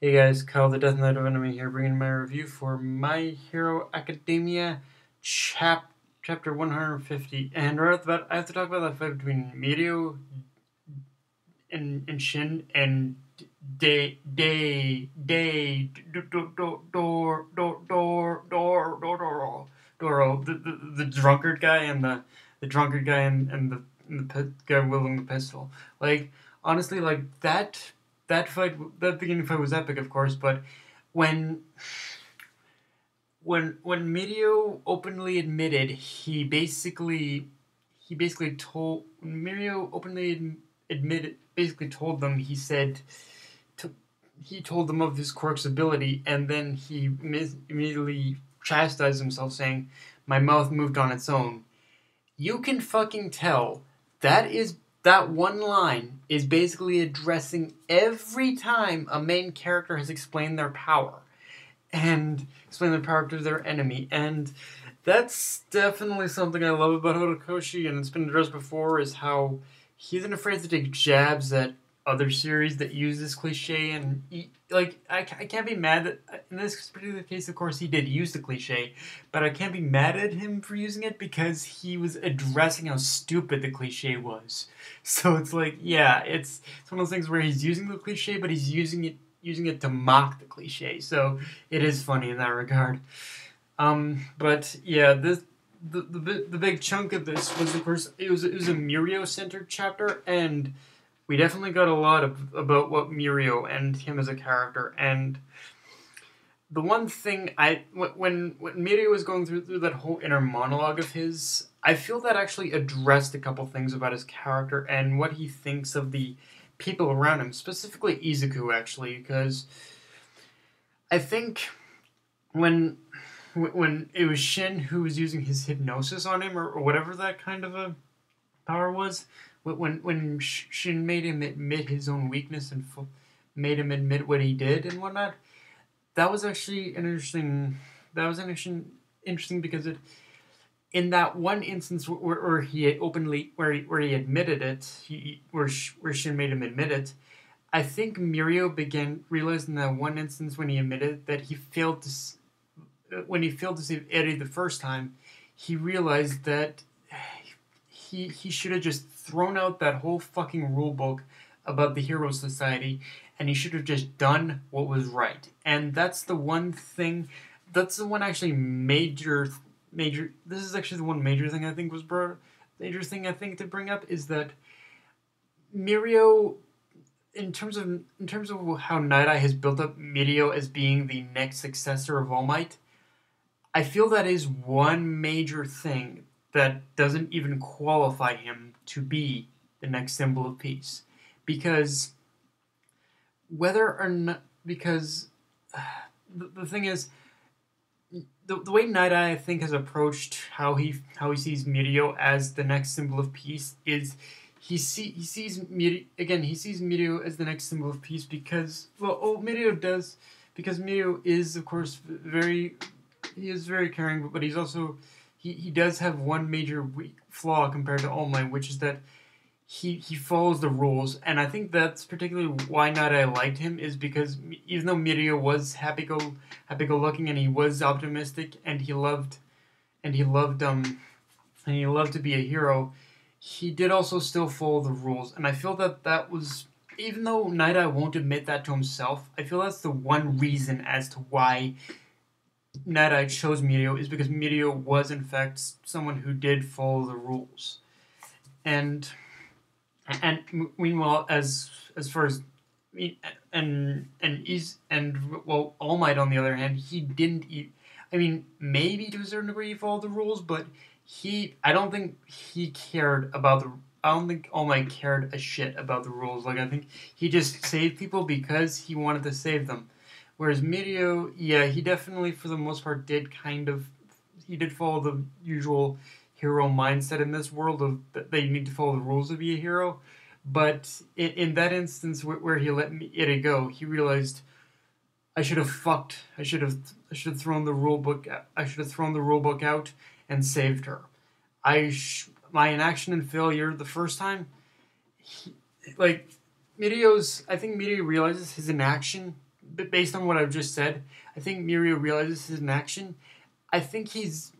Hey guys, Kyle the Death Knight of Anime here, bringing my review for My Hero Academia Chapter 150. And right off the bat, I have to talk about the fight between Mirio and Shin and Doro, the drunkard guy and the guy wielding the pistol. Like, honestly, like that beginning fight was epic, of course, but when Mirio openly admitted he told them of his quirk's ability, and then he immediately chastised himself, saying, "My mouth moved on its own." You can fucking tell that one line is basically addressing every time a main character has explained their power and explained their power to their enemy. And that's definitely something I love about Horikoshi, and it's been addressed before, is how he isn't afraid to take jabs at other series that use this cliche. And I can't be mad that in this particular case, of course, he did use the cliche, but I can't be mad at him for using it because he was addressing how stupid the cliche was. So it's like, yeah, it's one of those things where he's using the cliche, but he's using it to mock the cliche. So it is funny in that regard. But yeah, the big chunk of this was, of course, it was a Mirio-centered chapter, and we definitely got a lot about what Mirio and him as a character. And the one thing when Mirio was going through that whole inner monologue of his, I feel that actually addressed a couple things about his character and what he thinks of the people around him, specifically Izuku, actually, because I think when it was Shin who was using his hypnosis on him, or whatever that kind of a power was, when Shin made him admit his own weakness and made him admit what he did and whatnot, that was actually an interesting. That was interesting because in that one instance where he openly where he admitted it, where Shin made him admit it, I think Mirio realized in that one instance when he admitted that he failed to, when he failed to save Eri the first time, he realized that he should have just thrown out that whole fucking rule book about the Hero Society, and he should have just done what was right. And that's the one thing, that's the one actually major, this is actually the one major thing I think was to bring up, is that Mirio, in terms of how Nighteye has built up Mirio as being the next successor of All Might, I feel that is one major thing that doesn't even qualify him to be the next symbol of peace, because whether or not, because the thing is, the way Nighteye, I think, has approached how he sees Mirio as the next symbol of peace is he sees Mirio as the next symbol of peace because, well, because Mirio is, of course, very caring, but he's also, he does have one major weak flaw compared to All Might, which is that he follows the rules. And I think that's particularly why Nighteye liked him, is because even though Mirio was happy-go-lucky and he was optimistic and he loved to be a hero, he did also still follow the rules. And I feel that was, even though Nighteye won't admit that to himself, I feel that's the one reason as to why Nighteye chose Mirio, is because Mirio was, in fact, someone who did follow the rules. And meanwhile, well, All Might, on the other hand, he didn't eat. I mean, maybe to a certain degree he followed the rules, but I don't think he cared about the. I don't think All Might cared a shit about the rules. Like, I think he just saved people because he wanted to save them. Whereas Mirio, yeah, he definitely, for the most part, did follow the usual hero mindset in this world of that they need to follow the rules to be a hero. But in that instance where he let Eri go, he realized, I should have thrown the rule book. I should have thrown the rule book out and saved her. My inaction and failure the first time, I think Mirio realizes his inaction based on what I've just said, I think Mirio realizes this is an action. I think he's,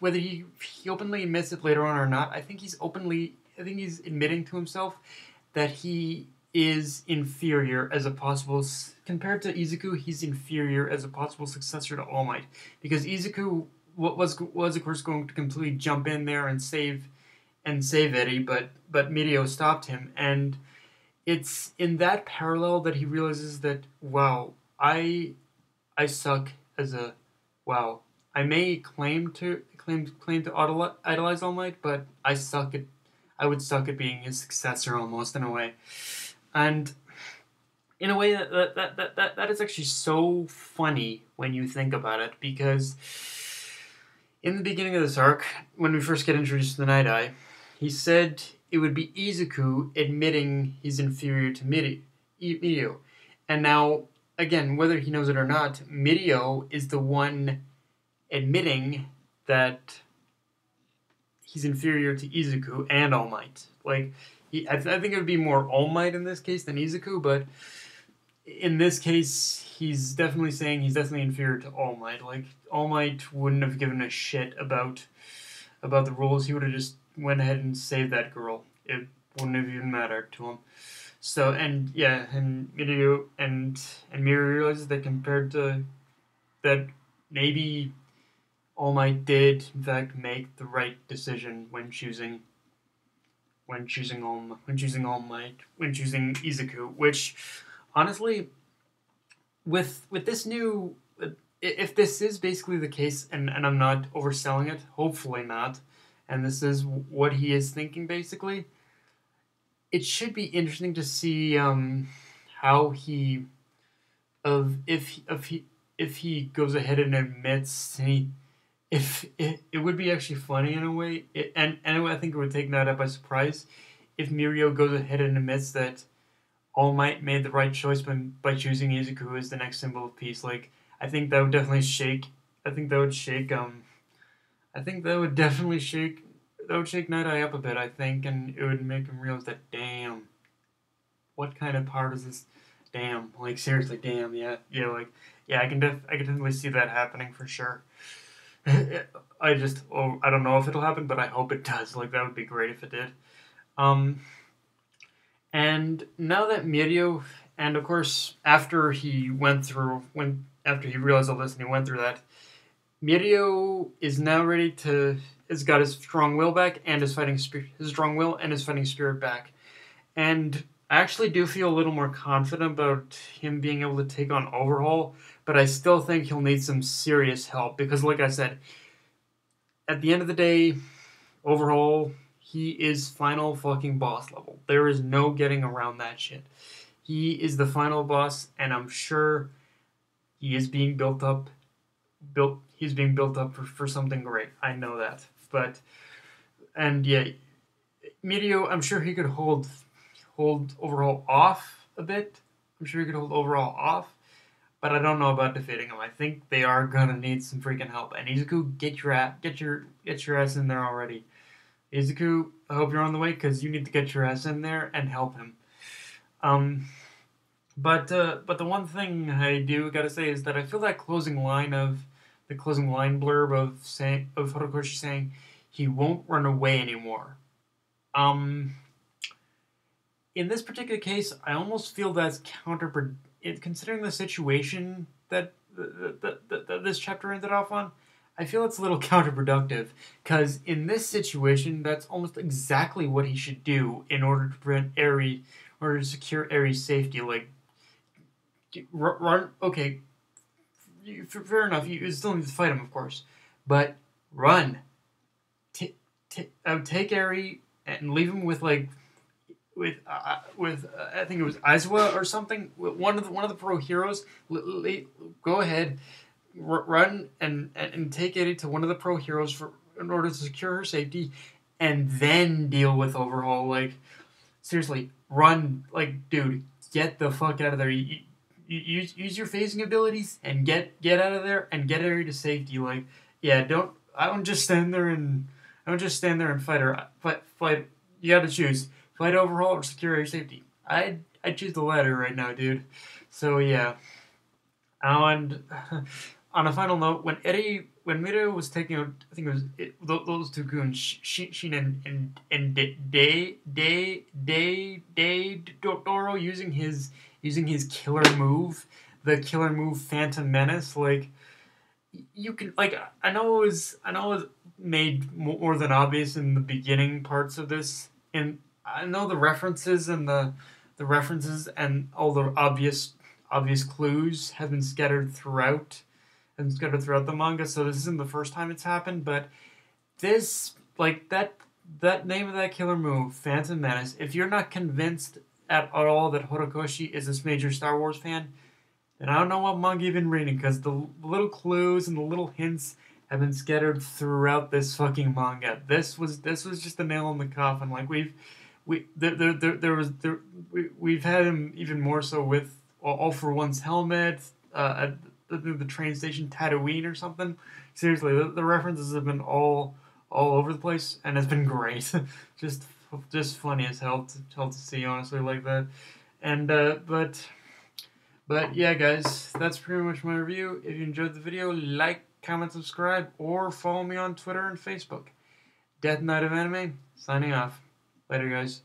whether he openly admits it later on or not, I think he's admitting to himself that he is inferior as a possible, compared to Izuku, he's inferior as a possible successor to All Might. Because Izuku was of course going to completely jump in there and save Eri, but Mirio stopped him, and it's in that parallel that he realizes that, wow, I suck as a, wow, I may claim to idolize All Might, but I would suck at being his successor almost in a way. And in a way that is actually so funny when you think about it, because in the beginning of this arc, when we first get introduced to the Nighteye, he said it would be Izuku admitting he's inferior to Mirio. And now, again, whether he knows it or not, Mirio is the one admitting that he's inferior to Izuku and All Might. Like, I think it would be more All Might in this case than Izuku, but in this case, he's definitely saying he's definitely inferior to All Might. Like, All Might wouldn't have given a shit about the rules. He would have just went ahead and saved that girl. It wouldn't have even mattered to him. So, and yeah, and Mirio and Mirio realizes that compared to that, maybe All Might did in fact make the right decision when choosing Izuku, which, honestly, with this new, if this is basically the case, and I'm not overselling it, hopefully not, and this is what he is thinking basically, it should be interesting to see how he, if he goes ahead and admits it would be actually funny in a way, and I think it would take Nighteye by surprise if Mirio goes ahead and admits that All Might made the right choice by choosing Izuku as the next symbol of peace. Like, I think that would definitely shake. That would shake Nighteye up a bit, I think, and it would make him realize that, damn, what kind of part is this? Damn, like, seriously, damn, yeah, like, yeah, I can definitely see that happening for sure. I don't know if it'll happen, but I hope it does. Like, that would be great if it did. And now that Mirio, and of course, after he realized all this and he went through that, Mirio is now ready to, has got his strong will back and his fighting spirit back. And I actually do feel a little more confident about him being able to take on Overhaul, but I still think he'll need some serious help because, like I said, at the end of the day, Overhaul, he is final fucking boss level. There is no getting around that shit. He is the final boss, and I'm sure he is being built up for something great. I know that. But, and yeah, Mirio, I'm sure he could hold Overhaul off a bit. But I don't know about defeating him. I think they are gonna need some freaking help. And Izuku, get your ass in there already. Izuku, I hope you're on the way, because you need to get your ass in there and help him. But the one thing I do gotta say is that I feel that closing line blurb of Horikoshi saying he won't run away anymore. In this particular case, I almost feel that's counterproductive. Considering the situation that this chapter ended off on, I feel it's a little counterproductive, because in this situation, that's almost exactly what he should do in order to secure Eri's safety. Like, run, okay, fair enough, you still need to fight him, of course, but run. Take Eri and leave him with, like, with I think it was Aizawa or something, one of the pro heroes. Go ahead, run and take Eri to one of the pro heroes in order to secure her safety, and then deal with Overhaul. Like, seriously, run, like, dude, get the fuck out of there. Use your phasing abilities and get out of there and get Eri to safety. Like, yeah, I don't just stand there and fight her. Fight. You got to choose. Fight Overhaul or secure Eri safety. I choose the latter right now, dude. So yeah, And on a final note, when Mirio was taking out, I think it was those two goons, Shin and Doro, using his killer move, the killer move Phantom Menace. Like, you can, like, I know it was made more than obvious in the beginning parts of this, and I know the references and the references and all the obvious clues have been scattered throughout. And scattered throughout the manga, so this isn't the first time it's happened, but this, like, that name of that killer move, Phantom Menace, if you're not convinced at all that Horikoshi is this major Star Wars fan, then I don't know what manga you've been reading, because the little clues and the little hints have been scattered throughout this fucking manga. This was just the nail in the coffin. Like, we've had him even more so with All For One's helmet, the train station Tatooine or something. Seriously, the references have been all over the place, and it's been great. just funny as hell to see, honestly, like that. And but yeah, guys, that's pretty much my review. If you enjoyed the video, like, comment, subscribe, or follow me on Twitter and Facebook. DarkKnightofAnime signing off. Later, guys.